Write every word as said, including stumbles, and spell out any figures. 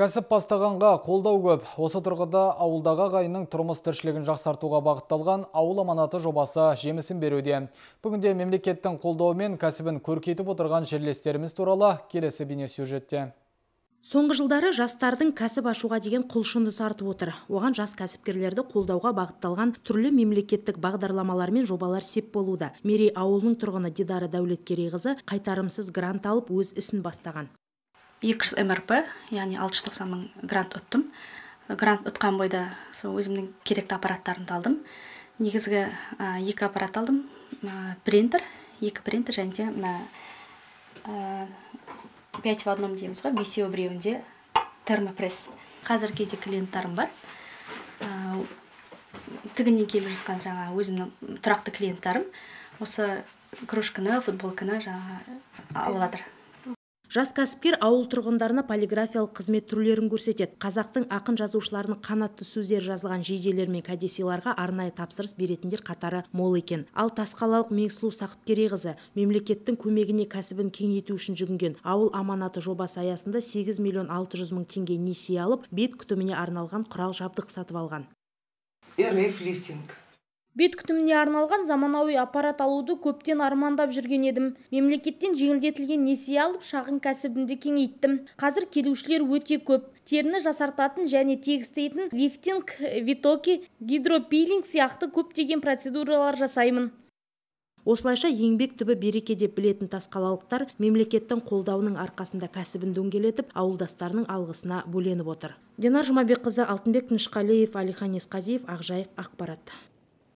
Кәсіп бастағанға қолдау көп. Осы тұрғыда ауылдағы ағайынның тұрмыс тіршілігін жақсартуға бағытталған ауыл аманаты жобасы жемісін беруде. Бүгінде мемлекеттің қолдауымен кәсібін көркейтіп отырған жерлестеріміз туралы келесі бейнесюжетте. Соңғы жылдары жастардың кәсіп ашуға деген құлшынысы артып отыр. Оған жас кәсіпкерлерді қолдауға бағытталған түрлі мемлекеттік бағдарламалар мен жобалар сеп болуда. Мерей ауылының тұрғыны Дидары Дәулеткерейқызы қайтарымсыз грант алып өз ісін бастаған. екі жүз эм эр пэ, яғни алты жүз тоқсан мың грант ұттым. Грант ұтқан бойда сол өзімнің керекті аппараттарымды алдым. Негізгі екі аппарат алдым. Принтер, екі принтер және де мына пять в одном дейміз ғой, бесеу біреуінде термопресс. Қазір кезде клиенттарым бар. Тігінен келіп жатқан жаңа өзімнің тұрақты клиенттарым осы кружканы, футболканы жаңа алып жатыр. Жас кәсіпкер ауыл тұрғындарына полиграфиялық қызмет түрлерін көрсетеді. Қазақтың ақын жазушыларының қанатты сөздер жазылған жейделер мен кәдесиларға арнайы тапсырыс беретіндер қатары мол екен. Ал Тасқалалық Меңсұлу Сақыпкерейқызы мемлекеттің көмегіне кәсібін кеңейту үшін жүгінген. Ауыл аманаты жобасы аясында сегіз миллион алты жүз мың теңге несие алып, бет күтіміне арналған құрал-жабдық сатып алған. Рейфлифтинг. Бет күтіміне арналған заманауи аппарат алуды көптен армандап жүрген едім. Мемлекеттен жеңілдетілген несие алып, шағын кәсібімді кеңейттім. Қазір келушілер өте көп. Теріні жасартатын және тегістейтін лифтинг, витоки, гидропилинг сияқты көптеген процедуралар жасаймын. Осылайша еңбек түбі береке деп білетін тасқалалықтар мемлекеттің қолдауының арқасында кәсібін дөңгелетіп, ауылдастарының алғысына бөленіп отыр. Динар Жұмабекқызы, Алтынбек Нышқалиев, Алихан Есқазиев, Ақжайық, ақпарат.